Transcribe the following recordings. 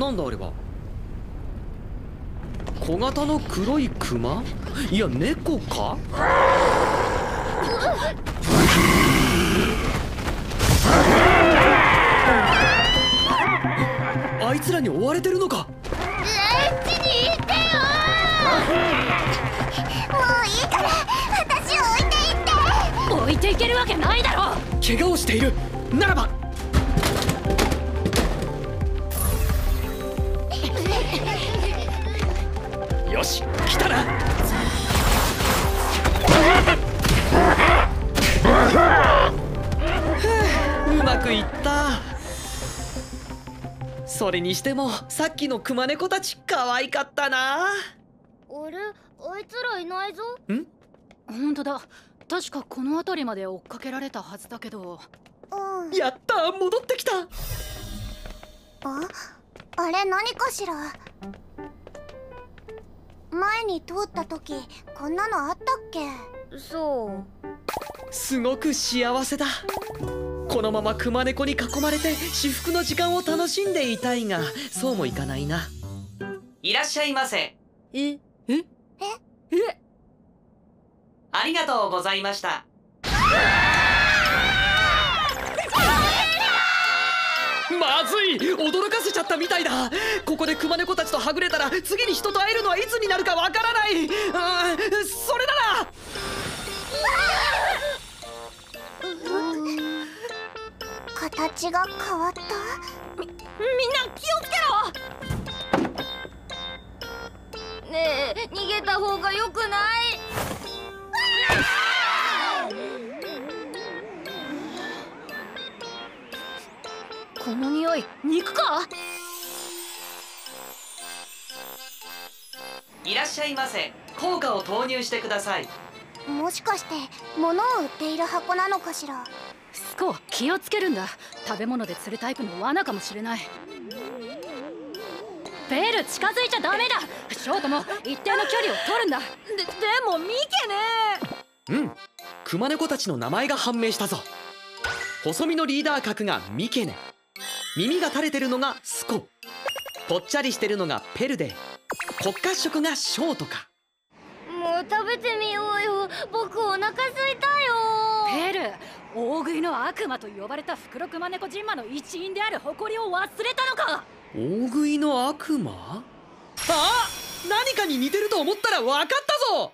なんだあれは。小型の黒いクマ？いや猫か？あいつらに追われてるのか。あっちに行ってよ。もういいから私を置いて行って。置いていけるわけないだろ。怪我をしているならば。よし来たな。うまくいった。それにしてもさっきのクマネコたち可愛かったな。あれあいつらいないぞ。ん？本当だ。確かこの辺りまで追っかけられたはずだけど。うん、やった戻ってきた。あれ何かしら。前に通った時こんなのあったっけ。そう。すごく幸せだ。このままクマネコに囲まれて至福の時間を楽しんでいたいが、そうもいかないな。いらっしゃいませ。えありがとうございました。まずい、驚かせちゃったみたいだ。ここでクマネコたちとはぐれたら次に人と会えるのはいつになるかわからない。それなら形が変わった。みんな気をつけろ。ねえ逃げた方がよくない？この匂い、肉か？いらっしゃいませ。硬貨を投入してください。もしかして物を売っている箱なのかしら。スコ、気をつけるんだ。食べ物で釣るタイプの罠かもしれない。ベル、近づいちゃダメだ。ショートも一定の距離を取るんだ。でも見てね。うん、クマネコたちの名前が判明したぞ。細身のリーダー格がミケネ。耳が垂れてるのがスコ、ぽっちゃりしてるのがペルで、骨格色がショートか。もう食べてみようよ。僕お腹空いたよ。ペル、大食いの悪魔と呼ばれたフクロクマネコジンマの一員である誇りを忘れたのか。大食いの悪魔？あ、何かに似てると思ったら分かったぞ。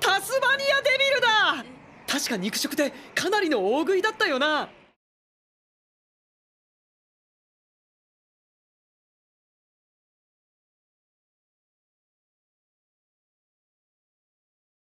タスマニアデビルだ。確か肉食でかなりの大食いだったよな。